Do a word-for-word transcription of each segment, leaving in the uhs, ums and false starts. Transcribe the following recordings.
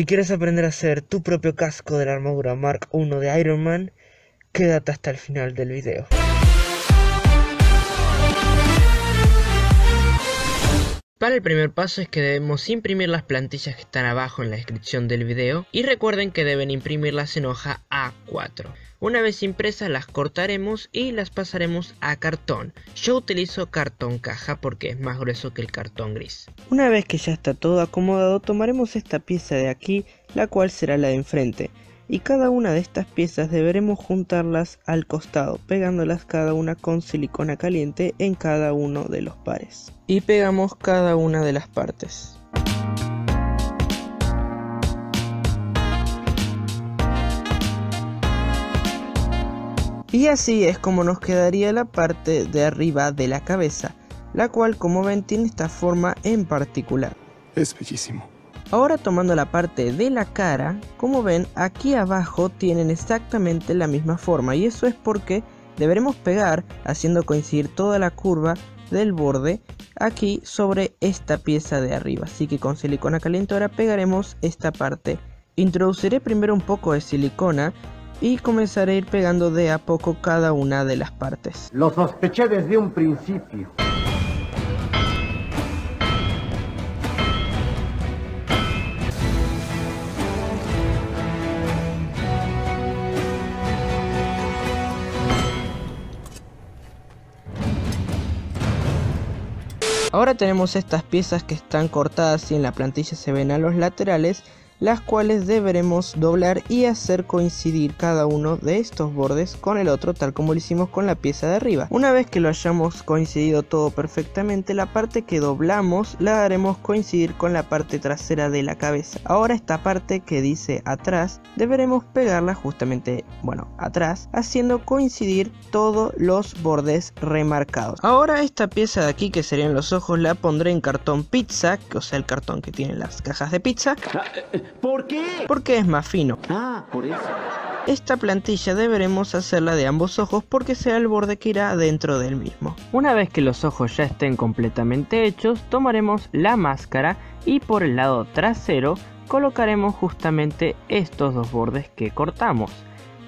Si quieres aprender a hacer tu propio casco de la armadura Mark uno de Iron Man, quédate hasta el final del video. Para el primer paso es que debemos imprimir las plantillas que están abajo en la descripción del video y recuerden que deben imprimirlas en hoja A cuatro. Una vez impresas las cortaremos y las pasaremos a cartón. Yo utilizo cartón caja porque es más grueso que el cartón gris. Una vez que ya está todo acomodado tomaremos esta pieza de aquí, la cual será la de enfrente. Y cada una de estas piezas deberemos juntarlas al costado, pegándolas cada una con silicona caliente en cada uno de los pares. Y pegamos cada una de las partes. Y así es como nos quedaría la parte de arriba de la cabeza, la cual como ven tiene esta forma en particular. Es bellísimo. Ahora tomando la parte de la cara, como ven aquí abajo tienen exactamente la misma forma y eso es porque deberemos pegar haciendo coincidir toda la curva del borde aquí sobre esta pieza de arriba, así que con silicona caliente ahora pegaremos esta parte. Introduciré primero un poco de silicona y comenzaré a ir pegando de a poco cada una de las partes. Lo sospeché desde un principio. Ahora tenemos estas piezas que están cortadas y en la plantilla se ven a los laterales, las cuales deberemos doblar y hacer coincidir cada uno de estos bordes con el otro, tal como lo hicimos con la pieza de arriba. Una vez que lo hayamos coincidido todo perfectamente, la parte que doblamos la haremos coincidir con la parte trasera de la cabeza. Ahora esta parte que dice atrás deberemos pegarla justamente, bueno, atrás, haciendo coincidir todos los bordes remarcados. Ahora esta pieza de aquí, que serían los ojos, la pondré en cartón pizza, o sea el cartón que tienen las cajas de pizza. ¿Por qué? Porque es más fino. Ah, por eso. Esta plantilla deberemos hacerla de ambos ojos porque será el borde que irá dentro del mismo. Una vez que los ojos ya estén completamente hechos, tomaremos la máscara y por el lado trasero colocaremos justamente estos dos bordes que cortamos.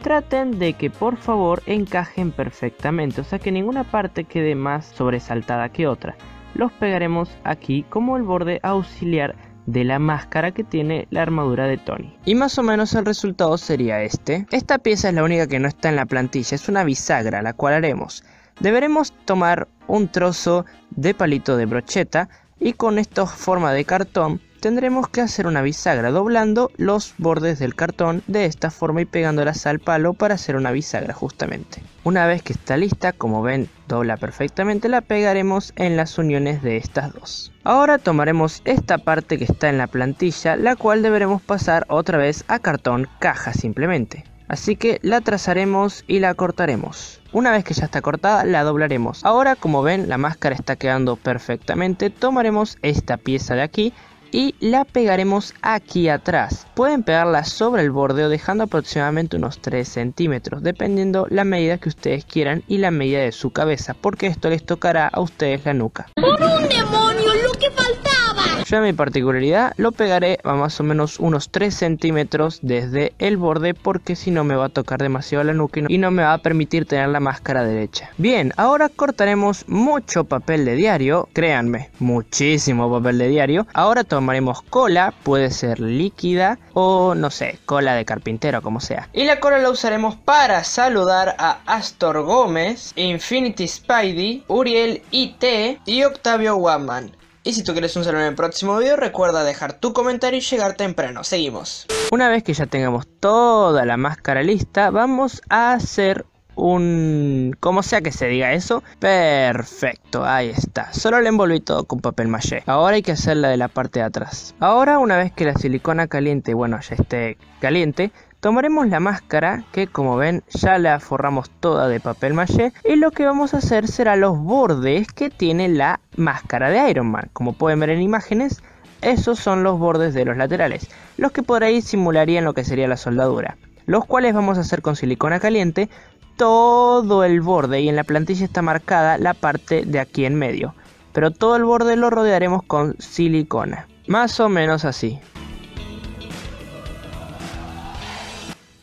Traten de que por favor encajen perfectamente, o sea que ninguna parte quede más sobresaltada que otra. Los pegaremos aquí como el borde auxiliar de la máscara que tiene la armadura de Tony. Y más o menos el resultado sería este. Esta pieza es la única que no está en la plantilla, es una bisagra, la cual haremos. Deberemos tomar un trozo de palito de brocheta y con esta forma de cartón tendremos que hacer una bisagra doblando los bordes del cartón de esta forma y pegándolas al palo para hacer una bisagra justamente. Una vez que está lista, como ven dobla perfectamente, la pegaremos en las uniones de estas dos. Ahora tomaremos esta parte que está en la plantilla, la cual deberemos pasar otra vez a cartón caja simplemente. Así que la trazaremos y la cortaremos. Una vez que ya está cortada la doblaremos. Ahora como ven la máscara está quedando perfectamente, tomaremos esta pieza de aquí y la pegaremos aquí atrás. Pueden pegarla sobre el borde o dejando aproximadamente unos tres centímetros, dependiendo la medida que ustedes quieran y la medida de su cabeza, porque esto les tocará a ustedes la nuca. ¡Por un demonio, lo que faltaba! Yo en mi particularidad lo pegaré a más o menos unos tres centímetros desde el borde, porque si no me va a tocar demasiado la nuca y no, y no me va a permitir tener la máscara derecha. Bien, ahora cortaremos mucho papel de diario, créanme, muchísimo papel de diario. Ahora tomamos Tomaremos cola, puede ser líquida o no sé, cola de carpintero, como sea. Y la cola la usaremos para saludar a Astor Gómez, Infinity Spidey, Uriel I T y Octavio Waman. Y si tú quieres un saludo en el próximo video, recuerda dejar tu comentario y llegar temprano. Seguimos. Una vez que ya tengamos toda la máscara lista, vamos a hacer un... como sea que se diga eso. Perfecto, ahí está. Solo la envolví todo con papel maché. Ahora hay que hacer la de la parte de atrás. Ahora una vez que la silicona caliente, bueno ya esté caliente, tomaremos la máscara que como ven ya la forramos toda de papel maché. Y lo que vamos a hacer será los bordes que tiene la máscara de Iron Man. Como pueden ver en imágenes, esos son los bordes de los laterales, los que por ahí simularían lo que sería la soldadura, los cuales vamos a hacer con silicona caliente todo el borde, y en la plantilla está marcada la parte de aquí en medio, pero todo el borde lo rodearemos con silicona, más o menos así.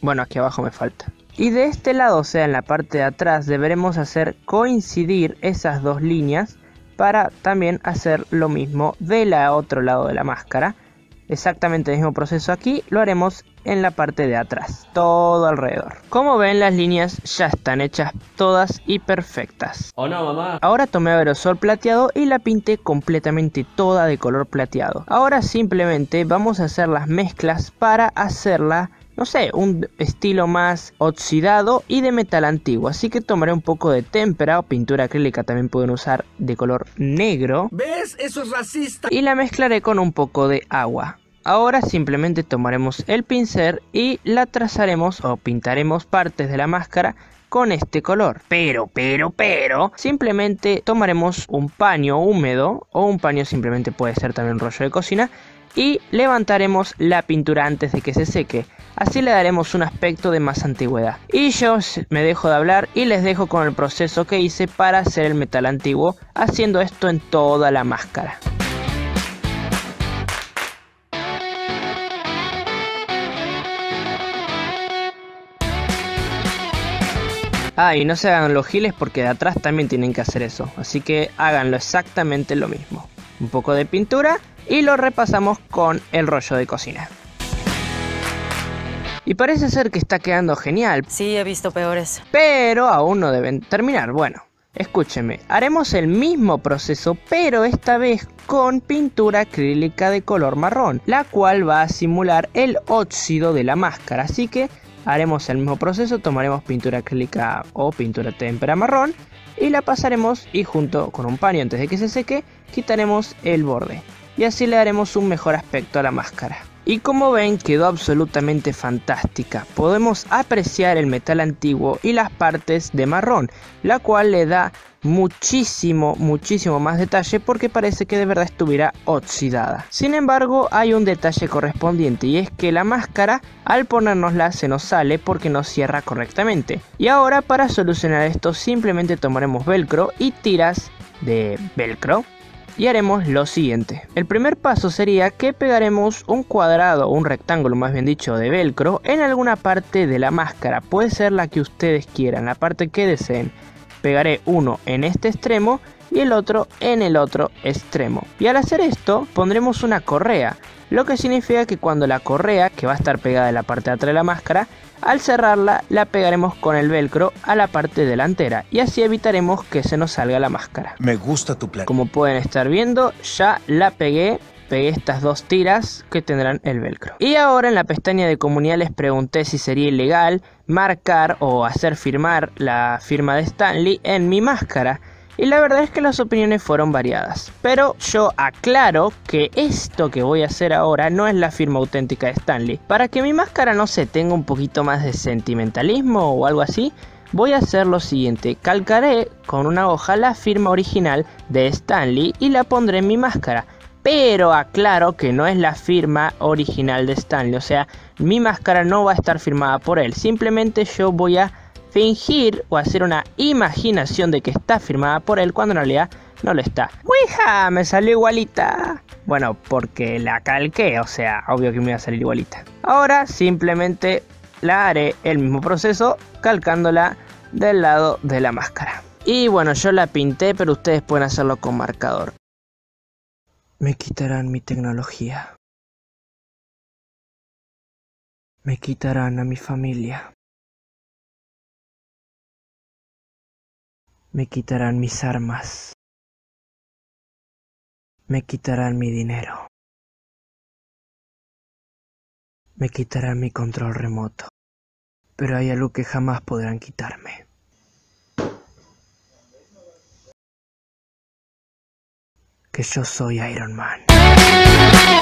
Bueno, aquí abajo me falta. Y de este lado, o sea, en la parte de atrás, deberemos hacer coincidir esas dos líneas para también hacer lo mismo del otro lado de la máscara. Exactamente el mismo proceso aquí, lo haremos en la parte de atrás, todo alrededor. Como ven, las líneas ya están hechas todas y perfectas. Oh no, mamá. Ahora tomé aerosol plateado y la pinté completamente toda de color plateado. Ahora simplemente vamos a hacer las mezclas para hacerla, no sé, un estilo más oxidado y de metal antiguo. Así que tomaré un poco de témpera o pintura acrílica, también pueden usar de color negro. ¿Ves? Eso es racista. Y la mezclaré con un poco de agua. Ahora simplemente tomaremos el pincel y la trazaremos o pintaremos partes de la máscara con este color. Pero, pero, pero, simplemente tomaremos un paño húmedo o un paño, simplemente puede ser también un rollo de cocina, y levantaremos la pintura antes de que se seque. Así le daremos un aspecto de más antigüedad. Y yo me dejo de hablar y les dejo con el proceso que hice para hacer el metal antiguo, haciendo esto en toda la máscara. Ah, y no se hagan los giles porque de atrás también tienen que hacer eso. Así que háganlo exactamente lo mismo. Un poco de pintura y lo repasamos con el rollo de cocina. Y parece ser que está quedando genial. Sí, he visto peores. Pero aún no deben terminar. Bueno, escúchenme. Haremos el mismo proceso, pero esta vez con pintura acrílica de color marrón, la cual va a simular el óxido de la máscara. Así que haremos el mismo proceso. Tomaremos pintura acrílica o pintura témpera marrón y la pasaremos, y junto con un paño antes de que se seque, quitaremos el borde. Y así le daremos un mejor aspecto a la máscara. Y como ven, quedó absolutamente fantástica. Podemos apreciar el metal antiguo y las partes de marrón, la cual le da muchísimo, muchísimo más detalle porque parece que de verdad estuviera oxidada. Sin embargo, hay un detalle correspondiente y es que la máscara, al ponérnosla, se nos sale porque no cierra correctamente. Y ahora, para solucionar esto, simplemente tomaremos velcro y tiras de velcro. Y haremos lo siguiente. El primer paso sería que pegaremos un cuadrado o un rectángulo, más bien dicho, de velcro en alguna parte de la máscara. Puede ser la que ustedes quieran, la parte que deseen. Pegaré uno en este extremo y el otro en el otro extremo. Y al hacer esto pondremos una correa, lo que significa que cuando la correa, que va a estar pegada en la parte de atrás de la máscara, al cerrarla la pegaremos con el velcro a la parte delantera y así evitaremos que se nos salga la máscara. Me gusta tu plan. Como pueden estar viendo, ya la pegué, pegué estas dos tiras que tendrán el velcro. Y ahora en la pestaña de comunidad les pregunté si sería ilegal marcar o hacer firmar la firma de Stan Lee en mi máscara. Y la verdad es que las opiniones fueron variadas, pero yo aclaro que esto que voy a hacer ahora no es la firma auténtica de Stan Lee. Para que mi máscara no se tenga un poquito más de sentimentalismo o algo así, voy a hacer lo siguiente. Calcaré con una hoja la firma original de Stan Lee y la pondré en mi máscara. Pero aclaro que no es la firma original de Stan Lee, o sea, mi máscara no va a estar firmada por él. Simplemente yo voy a fingir o hacer una imaginación de que está firmada por él cuando en realidad no lo está. ¡Uija! Me salió igualita. Bueno, porque la calqué, o sea, obvio que me iba a salir igualita. Ahora simplemente la haré el mismo proceso calcándola del lado de la máscara. Y bueno, yo la pinté, pero ustedes pueden hacerlo con marcador. Me quitarán mi tecnología. Me quitarán a mi familia. Me quitarán mis armas. Me quitarán mi dinero. Me quitarán mi control remoto. Pero hay algo que jamás podrán quitarme. Que yo soy Iron Man.